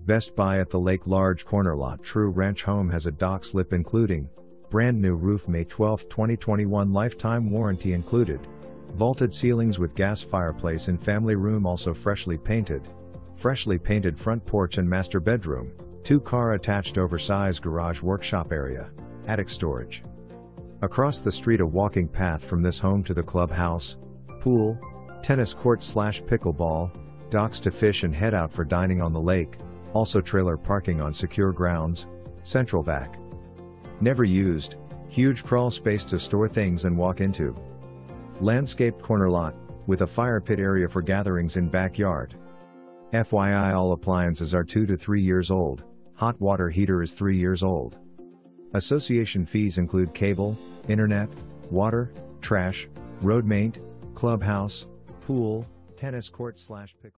Best Buy at the Lake Large Corner Lot True Ranch Home has a dock slip including brand new roof May 12, 2021 lifetime warranty included, vaulted ceilings with gas fireplace and family room also freshly painted front porch and master bedroom, 2-car attached oversized garage workshop area, attic storage. Across the street a walking path from this home to the clubhouse, pool, tennis court/pickleball, docks to fish and head out for dining on the lake, also trailer parking on secure grounds, central vac. Never used, huge crawl space to store things and walk into. Landscaped corner lot, with a fire pit area for gatherings in backyard. FYI, all appliances are 2 to 3 years old, hot water heater is 3 years old. Association fees include cable, internet, water, trash, road maint, clubhouse, pool, tennis court/pickleball.